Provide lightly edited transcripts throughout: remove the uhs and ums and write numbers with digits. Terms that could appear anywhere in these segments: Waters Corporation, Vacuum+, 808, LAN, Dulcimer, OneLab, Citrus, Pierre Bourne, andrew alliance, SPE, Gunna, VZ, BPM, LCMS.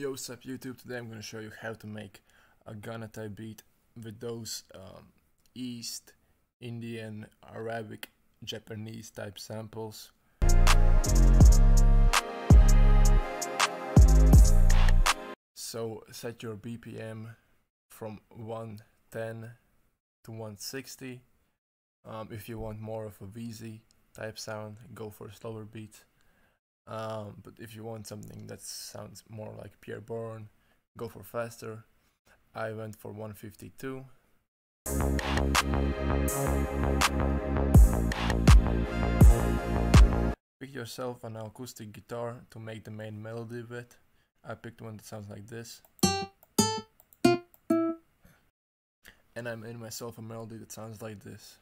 Yo, what's up YouTube? Today I'm gonna show you how to make a Gunna type beat with those East Indian, Arabic, Japanese type samples. So set your BPM from 110 to 160. If you want more of a VZ type sound, go for a slower beat. But if you want something that sounds more like Pierre Bourne, go for faster. I went for 152. Pick yourself an acoustic guitar to make the main melody with. I picked one that sounds like this. And I made myself a melody that sounds like this.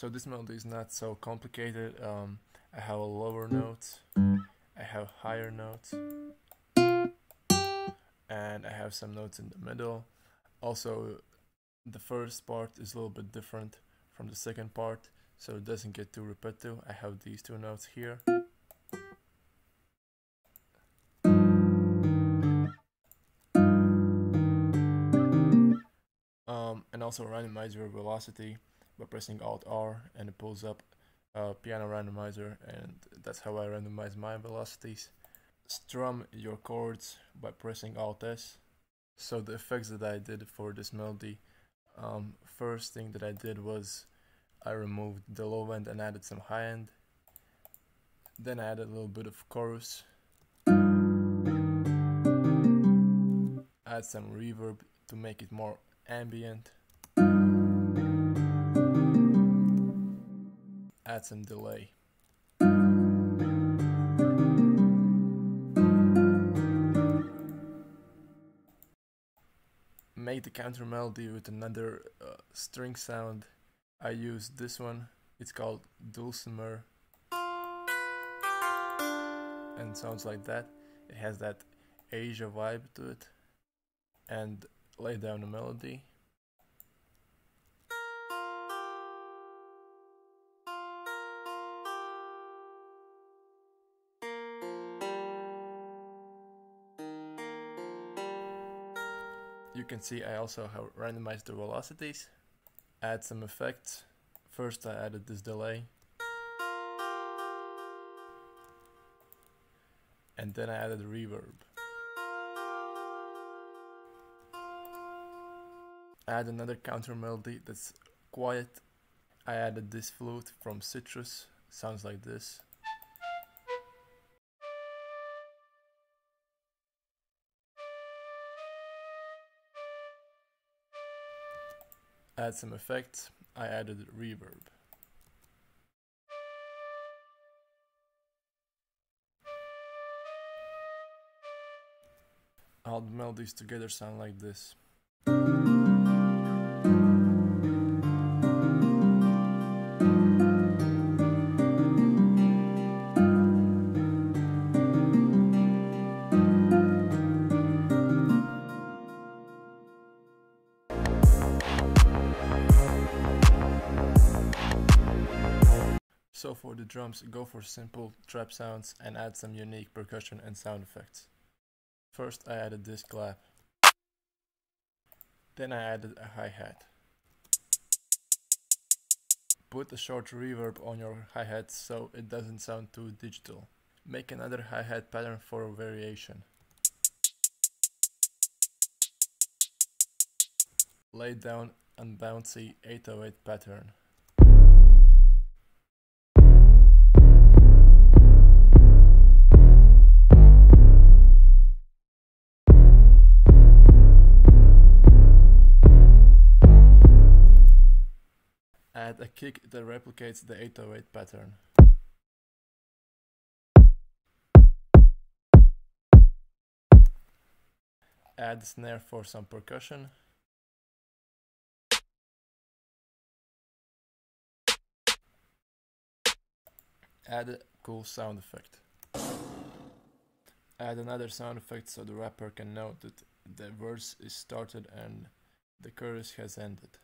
So this melody is not so complicated. I have a lower note, I have higher notes, and I have some notes in the middle. Also, the first part is a little bit different from the second part, so it doesn't get too repetitive. I have these two notes here. And also randomize your velocity by pressing Alt R, and it pulls up piano randomizer, and that's how I randomize my velocities. Strum your chords by pressing Alt S. So the effects that I did for this melody, first thing that I did was I removed the low end and added some high end. Then I added a little bit of chorus. Add some reverb to make it more ambient. Add some delay. Make the counter melody with another string sound. I use this one, it's called Dulcimer, and sounds like that. It has that Asia vibe to it. And lay down a melody. You can see I also have randomized the velocities. Add some effects. First I added this delay. And then I added reverb. Add another counter melody that's quiet. I added this flute from Citrus. Sounds like this. Add some effects. I added reverb. All the melodies together sound like this. So for the drums, go for simple trap sounds and add some unique percussion and sound effects. First I added this clap. Then I added a hi-hat. Put a short reverb on your hi-hat so it doesn't sound too digital. Make another hi-hat pattern for a variation. Lay down a bouncy 808 pattern. Add a kick that replicates the 808 pattern. Add snare for some percussion. Add a cool sound effect. Add another sound effect so the rapper can know that the verse is started and the chorus has ended.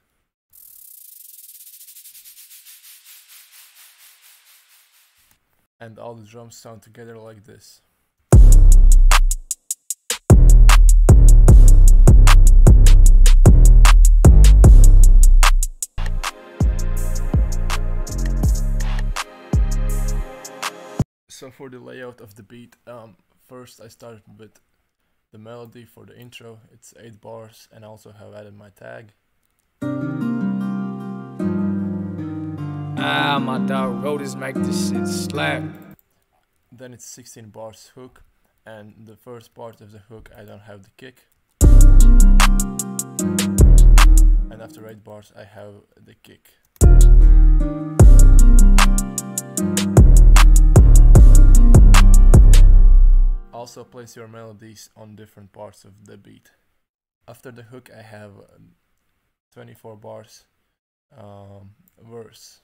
And all the drums sound together like this. So for the layout of the beat, first I started with the melody for the intro. It's 8 bars, and I also have added my tag. My dog wrote his make this shit slap. Then it's 16 bars hook, and the first part of the hook I don't have the kick. And after 8 bars I have the kick. Also place your melodies on different parts of the beat. After the hook I have 24 bars verse.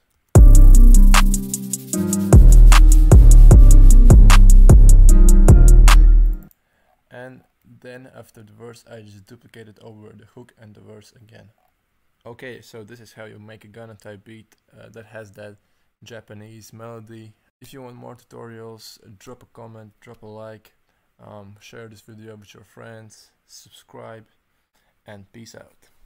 And then after the verse I just duplicate it over the hook and the verse again. Okay, so this is how you make a Gunna type beat that has that Japanese melody. If you want more tutorials, drop a comment, drop a like. Share this video with your friends, subscribe, and peace out.